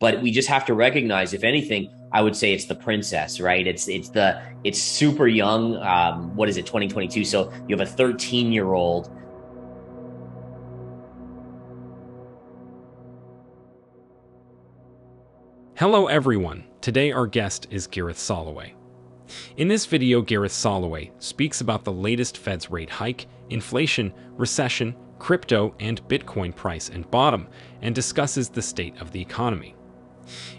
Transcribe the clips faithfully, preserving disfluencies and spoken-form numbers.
But we just have to recognize, if anything, I would say it's the princess, right? It's it's the it's super young. Um, what is it, twenty twenty-two? So you have a thirteen-year-old. Hello, everyone. Today, our guest is Gareth Soloway. In this video, Gareth Soloway speaks about the latest Fed's rate hike, inflation, recession, crypto, and Bitcoin price and bottom, and discusses the state of the economy.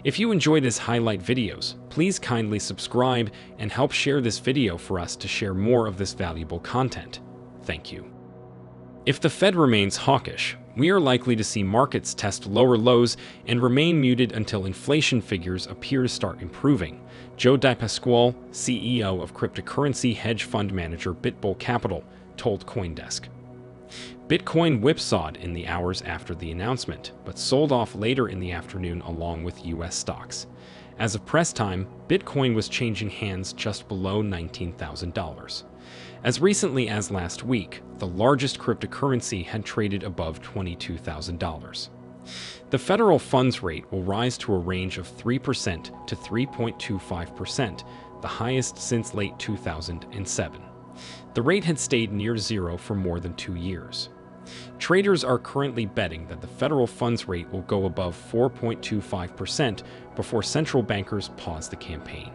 If you enjoy this highlight videos, please kindly subscribe and help share this video for us to share more of this valuable content. Thank you. If the Fed remains hawkish, we are likely to see markets test lower lows and remain muted until inflation figures appear to start improving. Joe DiPasquale, C E O of cryptocurrency hedge fund manager Bitbull Capital, told CoinDesk. Bitcoin whipsawed in the hours after the announcement, but sold off later in the afternoon along with U S stocks. As of press time, Bitcoin was changing hands just below nineteen thousand dollars. As recently as last week, the largest cryptocurrency had traded above twenty-two thousand dollars. The federal funds rate will rise to a range of three percent to three point two five percent, the highest since late two thousand seven. The rate had stayed near zero for more than two years. Traders are currently betting that the federal funds rate will go above four point two five percent before central bankers pause the campaign.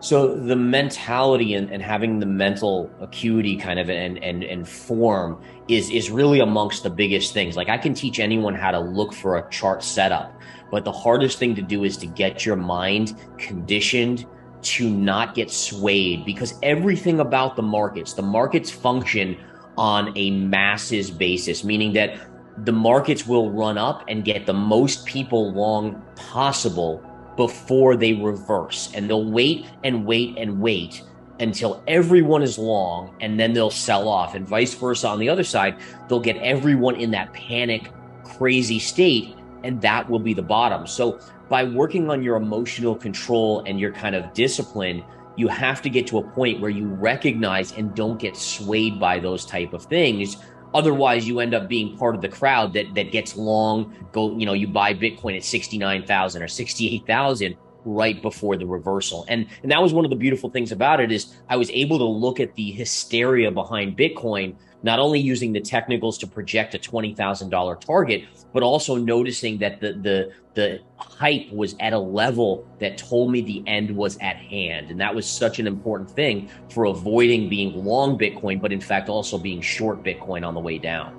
So the mentality and, and having the mental acuity kind of and, and, and form is, is really amongst the biggest things. Like, I can teach anyone how to look for a chart setup, but the hardest thing to do is to get your mind conditioned to not get swayed, because everything about the markets, the markets function on a masses basis, meaning that the markets will run up and get the most people long possible before they reverse. And they'll wait and wait and wait until everyone is long, and then they'll sell off, and vice versa. On the other side, they'll get everyone in that panic, crazy state, and that will be the bottom. So by working on your emotional control and your kind of discipline, you have to get to a point where you recognize and don't get swayed by those type of things. Otherwise, you end up being part of the crowd that that gets long. Go, you know, you buy Bitcoin at sixty-nine thousand or sixty-eight thousand right before the reversal. And, and that was one of the beautiful things about it, is I was able to look at the hysteria behind Bitcoin, not only using the technicals to project a twenty thousand dollar target, but also noticing that the, the the hype was at a level that told me the end was at hand. And that was such an important thing for avoiding being long Bitcoin, but in fact, also being short Bitcoin on the way down.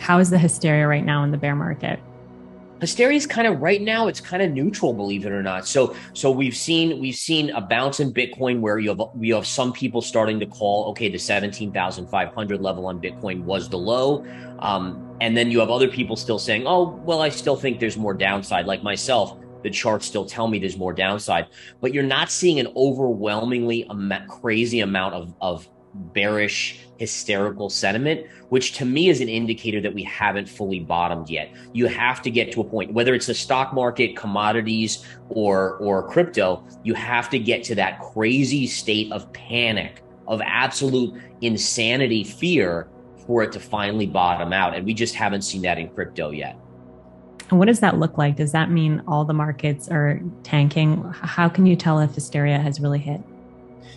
How is the hysteria right now in the bear market? Hysteria is kind of right now, it's kind of neutral, believe it or not. So so we've seen we've seen a bounce in Bitcoin where you have you have some people starting to call, okay, the seventeen thousand five hundred level on Bitcoin was the low. Um, and then you have other people still saying, oh, well, I still think there's more downside. Like myself, the charts still tell me there's more downside. But you're not seeing an overwhelmingly amount, crazy amount of, of bearish, hysterical sentiment, which to me is an indicator that we haven't fully bottomed yet. You have to get to a point, whether it's the stock market, commodities, or or crypto, you have to get to that crazy state of panic, of absolute insanity, fear, for it to finally bottom out. And we just haven't seen that in crypto yet. And what does that look like? Does that mean all the markets are tanking? How can you tell if hysteria has really hit?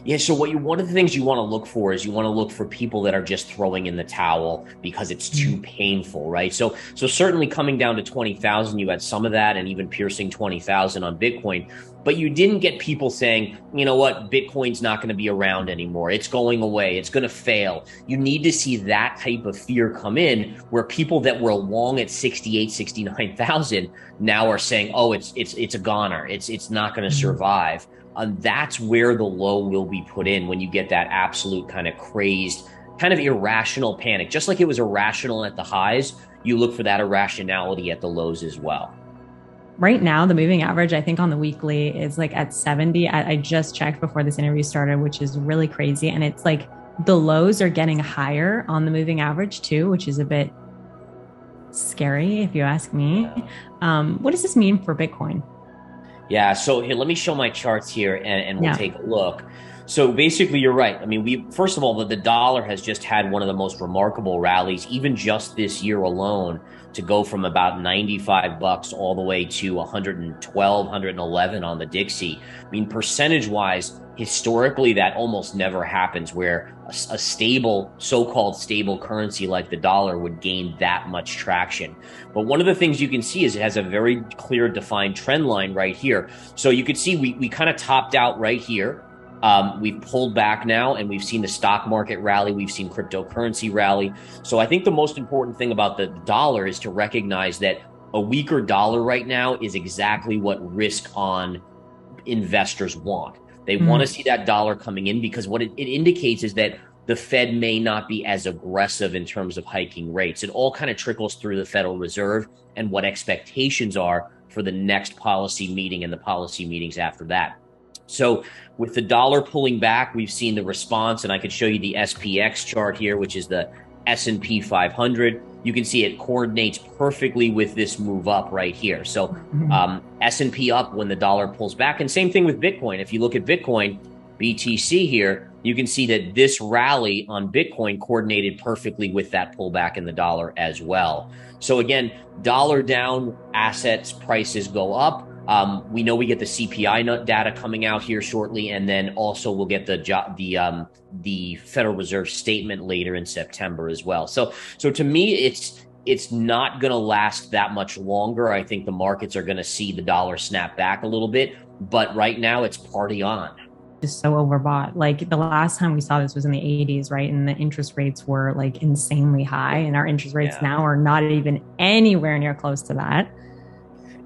Yeah, so what you one of the things you want to look for is you want to look for people that are just throwing in the towel because it's too painful, right? So so certainly coming down to twenty thousand, you had some of that, and even piercing twenty thousand on Bitcoin, but you didn't get people saying, you know what, Bitcoin's not going to be around anymore. It's going away. It's going to fail. You need to see that type of fear come in, where people that were long at sixty-eight, sixty-nine thousand now are saying, oh, it's it's it's a goner. It's it's not going to survive. And that's where the low will be put in, when you get that absolute kind of crazed, kind of irrational panic. Just like it was irrational at the highs, you look for that irrationality at the lows as well. Right now, the moving average, I think on the weekly, is like at seventy. I, I just checked before this interview started, which is really crazy. And it's like the lows are getting higher on the moving average too, which is a bit scary if you ask me. Um, what does this mean for Bitcoin? Yeah, so here, let me show my charts here, and, and we'll yeah. take a look. So basically, you're right. I mean, we first of all, the, the dollar has just had one of the most remarkable rallies, even just this year alone, to go from about ninety-five bucks all the way to one twelve, one eleven on the Dixie. I mean, percentage wise, historically, that almost never happens where a, a stable, so-called stable currency like the dollar would gain that much traction. But one of the things you can see is it has a very clear defined trend line right here. So you could see we, we kind of topped out right here. Um, we've pulled back now and we've seen the stock market rally. We've seen cryptocurrency rally. So I think the most important thing about the dollar is to recognize that a weaker dollar right now is exactly what risk on investors want. They mm-hmm. want to see that dollar coming in because what it, it indicates is that the Fed may not be as aggressive in terms of hiking rates. It all kind of trickles through the Federal Reserve and what expectations are for the next policy meeting and the policy meetings after that. So with the dollar pulling back, we've seen the response, and I could show you the S P X chart here, which is the S and P five hundred. You can see it coordinates perfectly with this move up right here. So um, S and P up when the dollar pulls back, and same thing with Bitcoin. If you look at Bitcoin, B T C here, you can see that this rally on Bitcoin coordinated perfectly with that pullback in the dollar as well. So again, dollar down, assets prices go up. Um, we know we get the C P I data coming out here shortly, and then also we'll get the job, the um, the Federal Reserve statement later in September as well. So, so to me, it's it's not going to last that much longer. I think the markets are going to see the dollar snap back a little bit, but right now it's party on. Just so overbought. Like the last time we saw this was in the eighties, right? And the interest rates were like insanely high, and our interest rates yeah. now are not even anywhere near close to that.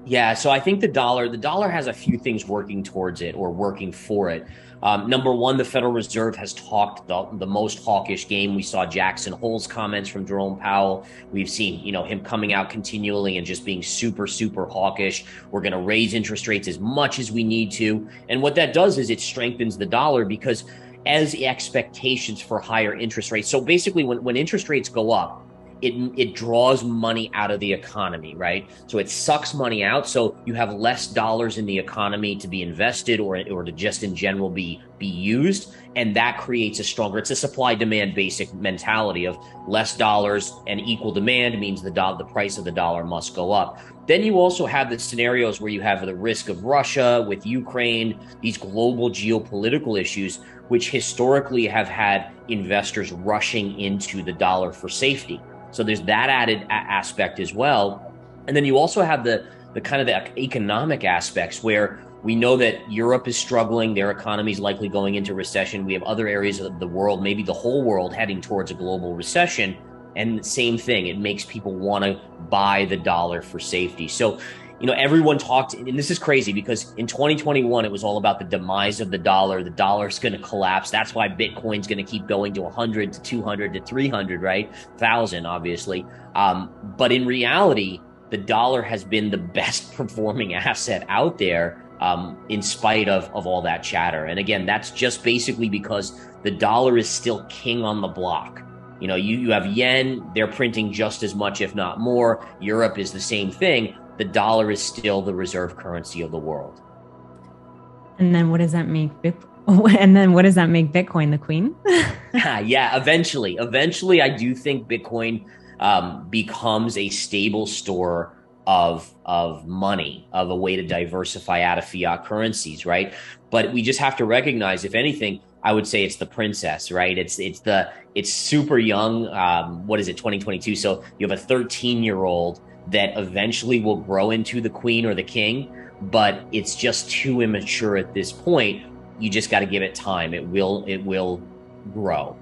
Yeah, so I think the dollar, the dollar has a few things working towards it or working for it. Um, number one, the Federal Reserve has talked the, the most hawkish game. We saw Jackson Hole's comments from Jerome Powell. We've seen, you know, him coming out continually and just being super, super hawkish. We're going to raise interest rates as much as we need to. And what that does is it strengthens the dollar because as expectations for higher interest rates. So basically when, when interest rates go up, It, it draws money out of the economy, right? So it sucks money out. So you have less dollars in the economy to be invested or, or to just in general be, be used. And that creates a stronger, it's a supply demand basic mentality of less dollars and equal demand means the, do, the price of the dollar must go up. Then you also have the scenarios where you have the risk of Russia with Ukraine, these global geopolitical issues, which historically have had investors rushing into the dollar for safety. So there's that added aspect as well. And then you also have the, the kind of the economic aspects where we know that Europe is struggling. Their economy is likely going into recession. We have other areas of the world, maybe the whole world, heading towards a global recession. And the same thing, it makes people want to buy the dollar for safety. So, you know, everyone talked, and this is crazy because in twenty twenty-one, it was all about the demise of the dollar. The dollar's going to collapse. That's why Bitcoin's going to keep going to one hundred to two hundred to three hundred, right? one thousand, obviously. Um, but in reality, the dollar has been the best performing asset out there um, in spite of, of all that chatter. And again, that's just basically because the dollar is still king on the block. You know, you, you have yen, they're printing just as much, if not more. Europe is the same thing. The dollar is still the reserve currency of the world. And then what does that make? And then what does that make Bitcoin the queen? Yeah, eventually. Eventually, I do think Bitcoin um, becomes a stable store of of money, of a way to diversify out of fiat currencies, right? But we just have to recognize, if anything, I would say it's the princess, right? It's it's the it's super young. Um, what is it, twenty twenty-two? So you have a thirteen-year-old that eventually will grow into the queen or the king, but it's just too immature at this point. You just got to give it time. It will, it will grow.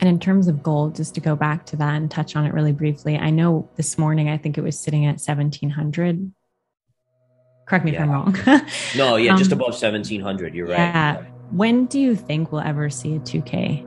And in terms of gold, just to go back to that and touch on it really briefly, I know this morning, I think it was sitting at seventeen hundred. Correct me yeah. if I'm wrong. No, yeah, um, just above seventeen hundred. You're right. Yeah. When do you think we'll ever see a two K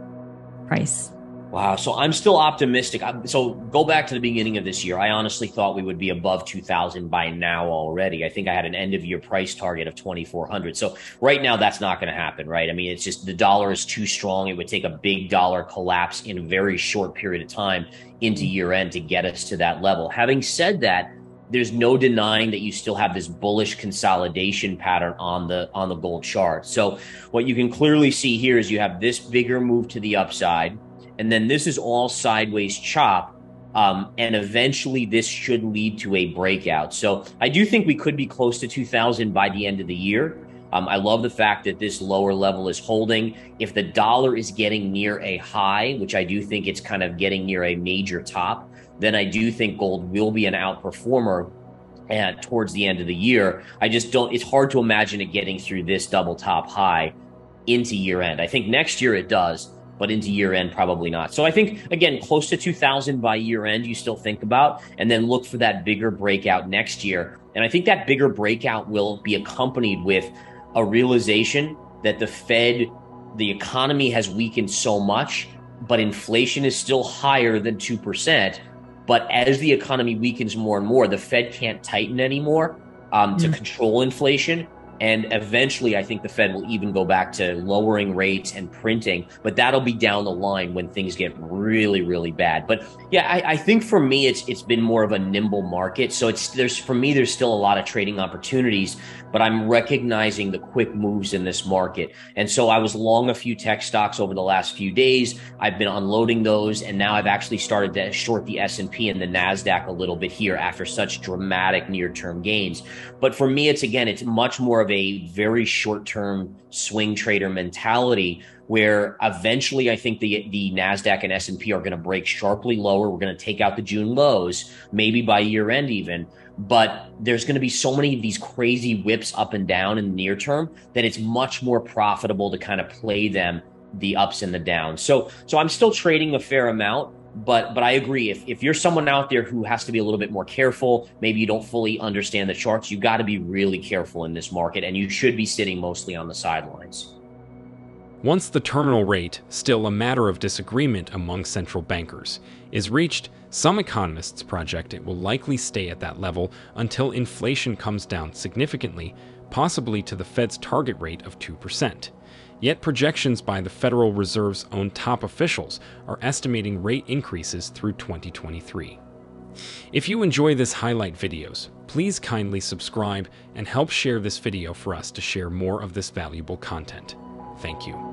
price? Wow. So I'm still optimistic. So go back to the beginning of this year. I honestly thought we would be above two thousand by now already. I think I had an end of year price target of twenty-four hundred. So right now that's not going to happen, right? I mean, it's just the dollar is too strong. It would take a big dollar collapse in a very short period of time into year end to get us to that level. Having said that, there's no denying that you still have this bullish consolidation pattern on the on the gold chart. So what you can clearly see here is you have this bigger move to the upside, and then this is all sideways chop, um, and eventually this should lead to a breakout. So I do think we could be close to two thousand by the end of the year. Um, I love the fact that this lower level is holding. If the dollar is getting near a high, which I do think it's kind of getting near a major top, then I do think gold will be an outperformer at, towards the end of the year. I just don't, it's hard to imagine it getting through this double top high into year end. I think next year it does, but into year end, probably not. So I think, again, close to two thousand by year end, you still think about, and then look for that bigger breakout next year. And I think that bigger breakout will be accompanied with a realization that the Fed, the economy has weakened so much, but inflation is still higher than two percent. But as the economy weakens more and more, the Fed can't tighten anymore um, to mm. control inflation. And eventually, I think the Fed will even go back to lowering rates and printing. But that'll be down the line when things get really, really bad. But yeah, I, I think for me, it's it's been more of a nimble market. So it's there's for me, there's still a lot of trading opportunities, but I'm recognizing the quick moves in this market. And so I was long a few tech stocks over the last few days. I've been unloading those. And now I've actually started to short the S and P and the NASDAQ a little bit here after such dramatic near-term gains. But for me, it's again, it's much more of a very short-term swing trader mentality, where eventually I think the the NASDAQ and S and P are going to break sharply lower. We're going to take out the June lows, maybe by year end even. But there's going to be so many of these crazy whips up and down in the near term that it's much more profitable to kind of play them, the ups and the downs. So so I'm still trading a fair amount. But but I agree, if, if you're someone out there who has to be a little bit more careful, maybe you don't fully understand the charts, you got to be really careful in this market, and you should be sitting mostly on the sidelines. Once the terminal rate, still a matter of disagreement among central bankers, is reached, some economists project it will likely stay at that level until inflation comes down significantly, possibly to the Fed's target rate of two percent. Yet projections by the Federal Reserve's own top officials are estimating rate increases through twenty twenty-three. If you enjoy this highlight videos, please kindly subscribe and help share this video for us to share more of this valuable content. Thank you.